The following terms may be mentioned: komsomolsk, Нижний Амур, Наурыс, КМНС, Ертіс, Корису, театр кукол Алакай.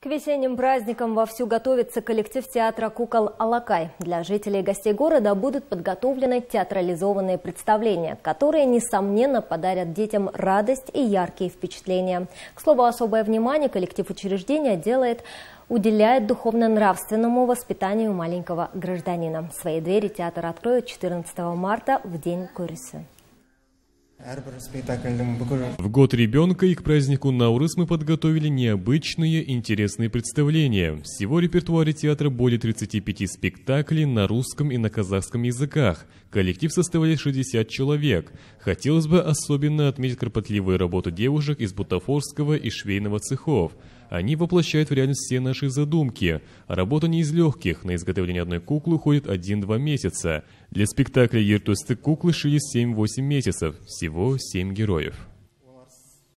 К весенним праздникам вовсю готовится коллектив театра кукол «Алакай». Для жителей и гостей города будут подготовлены театрализованные представления, которые, несомненно, подарят детям радость и яркие впечатления. К слову, особое внимание коллектив учреждения уделяет духовно-нравственному воспитанию маленького гражданина. Свои двери театр откроет 14 марта в день Кориса. В год ребенка и к празднику Наурыс мы подготовили необычные интересные представления. Всего в репертуаре театра более 35 спектаклей на русском и на казахском языках. Коллектив составляет 60 человек. Хотелось бы особенно отметить кропотливую работу девушек из бутафорского и швейного цехов. Они воплощают в реальность все наши задумки. Работа не из легких. На изготовление одной куклы уходит 1-2 месяца. Для спектакля «Ертіс» куклы шили 7-8 месяцев. Всего 7 героев.